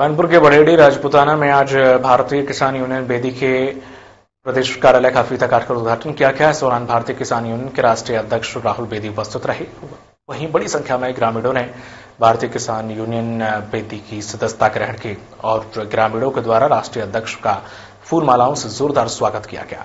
कानपुर के बड़ेडी राजपुताना में आज भारतीय किसान यूनियन बेदी के प्रदेश कार्यालय का फीता काटकर उद्घाटन किया गया। इस दौरान भारतीय किसान यूनियन के राष्ट्रीय अध्यक्ष राहुल बेदी उपस्थित रहे। वहीं बड़ी संख्या में ग्रामीणों ने भारतीय किसान यूनियन बेदी की सदस्यता ग्रहण की और ग्रामीणों के द्वारा राष्ट्रीय अध्यक्ष का फूलमालाओं से जोरदार स्वागत किया गया।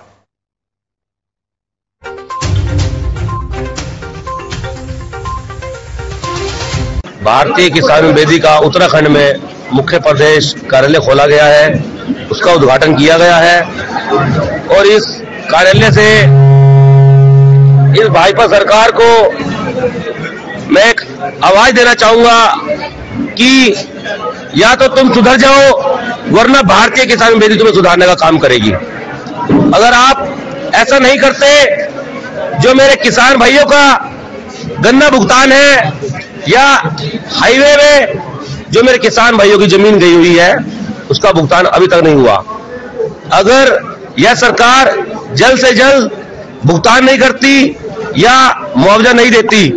भारतीय किसान बेदी का उत्तराखंड में मुख्य प्रदेश कार्यालय खोला गया है, उसका उद्घाटन किया गया है और इस कार्यालय से इस भाजपा सरकार को मैं एक आवाज देना चाहूंगा कि या तो तुम सुधर जाओ वरना भारतीय किसान बेदी तुम्हें सुधारने का काम करेगी। अगर आप ऐसा नहीं करते, जो मेरे किसान भाइयों का गन्ना भुगतान है या हाईवे में जो मेरे किसान भाइयों की जमीन गई हुई है उसका भुगतान अभी तक नहीं हुआ, अगर यह सरकार जल्द से जल्द भुगतान नहीं करती या मुआवजा नहीं देती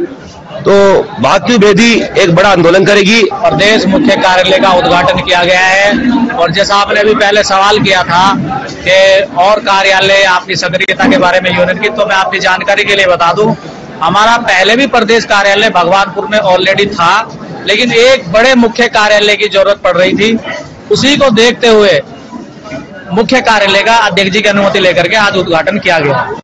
तो भारतीय बेदी एक बड़ा आंदोलन करेगी। प्रदेश मुख्य कार्यालय का उद्घाटन किया गया है और जैसा आपने अभी पहले सवाल किया था कि और कार्यालय आपकी सक्रियता के बारे में यूनियन की, तो मैं आपकी जानकारी के लिए बता दूं, हमारा पहले भी प्रदेश कार्यालय भगवानपुर में ऑलरेडी था, लेकिन एक बड़े मुख्य कार्यालय की जरूरत पड़ रही थी। उसी को देखते हुए मुख्य कार्यालय का अध्यक्ष जी की अनुमति लेकर के आज उद्घाटन किया गया।